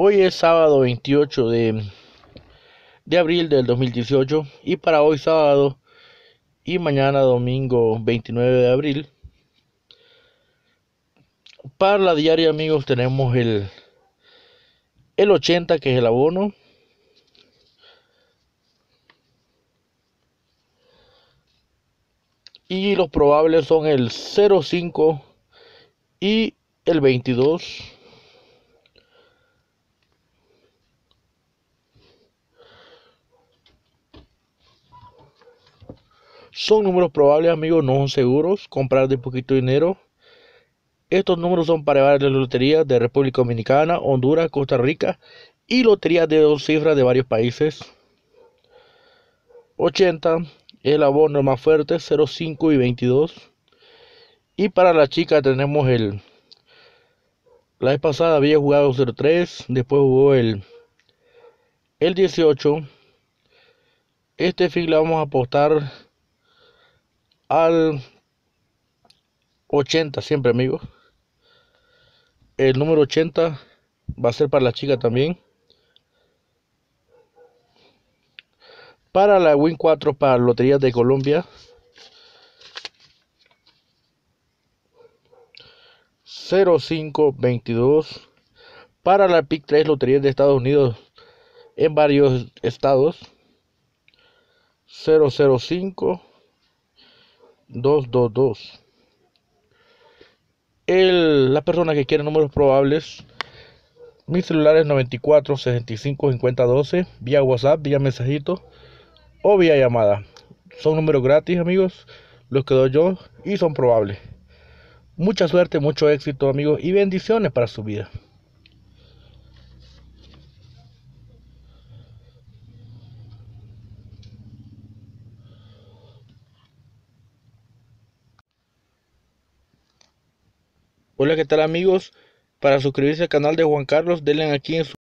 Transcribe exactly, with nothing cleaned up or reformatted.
Hoy es sábado veintiocho de, de abril del dos mil dieciocho y para hoy sábado y mañana domingo veintinueve de abril, para la diaria, amigos, tenemos el, el ochenta, que es el abono, y los probables son el cero cinco y el veintidós. Son números probables, amigos, no son seguros. Comprar de poquito dinero. Estos números son para varias loterías de República Dominicana, Honduras, Costa Rica y loterías de dos cifras de varios países. ochenta es el abono más fuerte, cero cinco y veintidós. Y para la chica tenemos el... La vez pasada había jugado cero tres, después jugó el, el dieciocho. Este fin le vamos a apostar al ochenta siempre, amigos. El número ochenta va a ser para la chica también. Para la Win cuatro, para loterías de Colombia, cero cinco veintidós. Para la pick tres, loterías de Estados Unidos en varios estados, cero cero cinco dos dos dos. El, la persona que quiere números probables, mi celular es noventa y cuatro sesenta y cinco cincuenta doce, vía WhatsApp, vía mensajito o vía llamada. Son números gratis, amigos, los que doy yo y son probables. Mucha suerte, mucho éxito, amigos, y bendiciones para su vida. Hola, ¿qué tal, amigos? Para suscribirse al canal de Juan Carlos, denle aquí en su